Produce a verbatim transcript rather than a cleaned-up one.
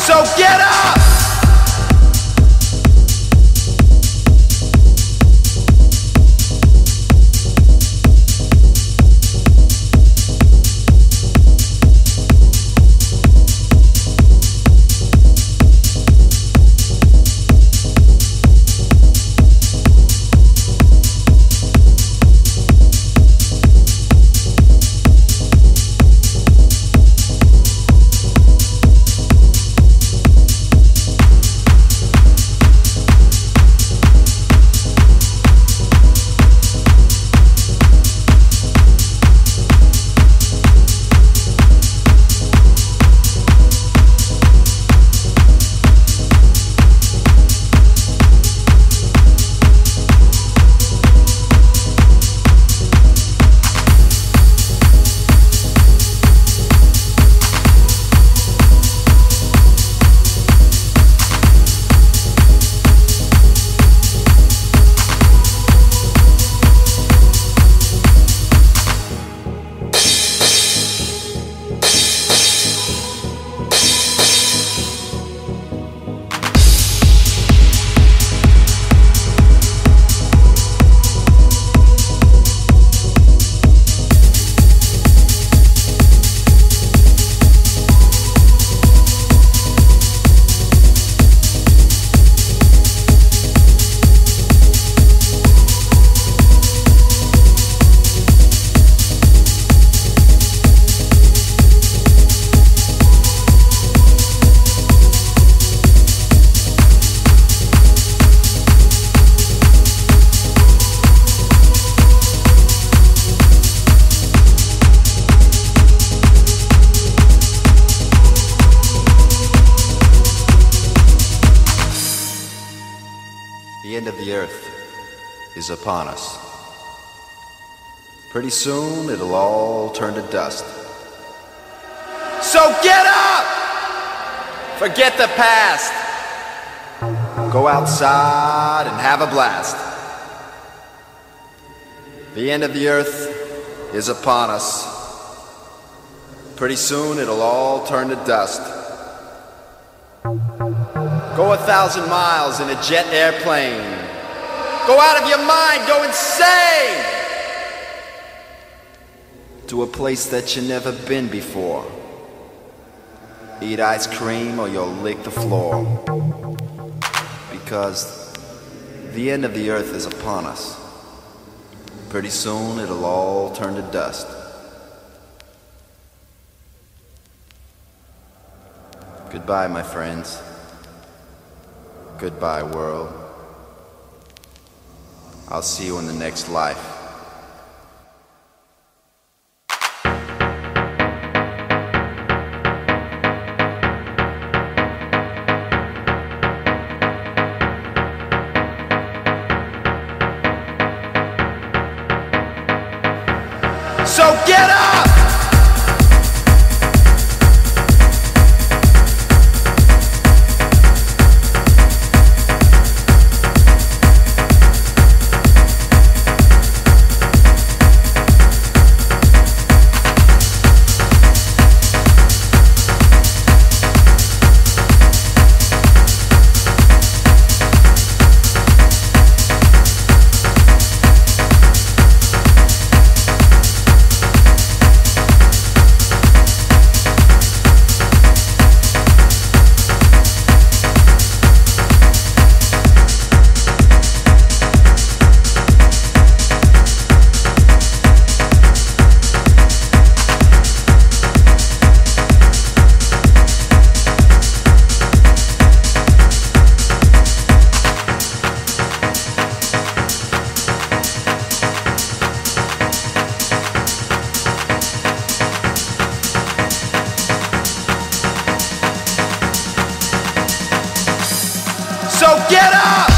So get up! The end of the earth is upon us. Pretty soon it'll all turn to dust. So get up! Forget the past. Go outside and have a blast. The end of the earth is upon us. Pretty soon it'll all turn to dust. Go a thousand miles in a jet airplane. Go out of your mind, go insane! To a place that you've never been before. Eat ice cream or you'll lick the floor. Because the end of the earth is upon us. Pretty soon it'll all turn to dust. Goodbye, my friends. Goodbye, world. I'll see you in the next life. So get up! Get up!